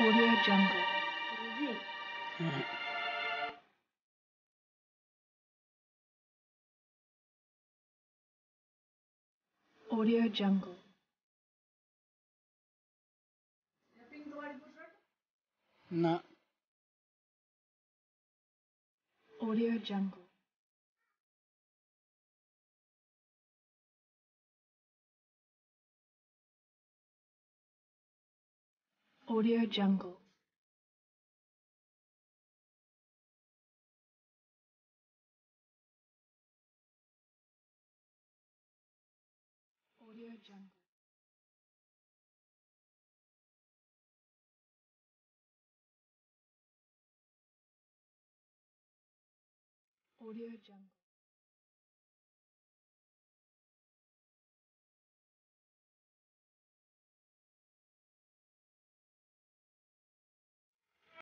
Audio Jungle. Audio Jungle. No. Audio Jungle. Audio Jungle. Audio Jungle. Audio Jungle.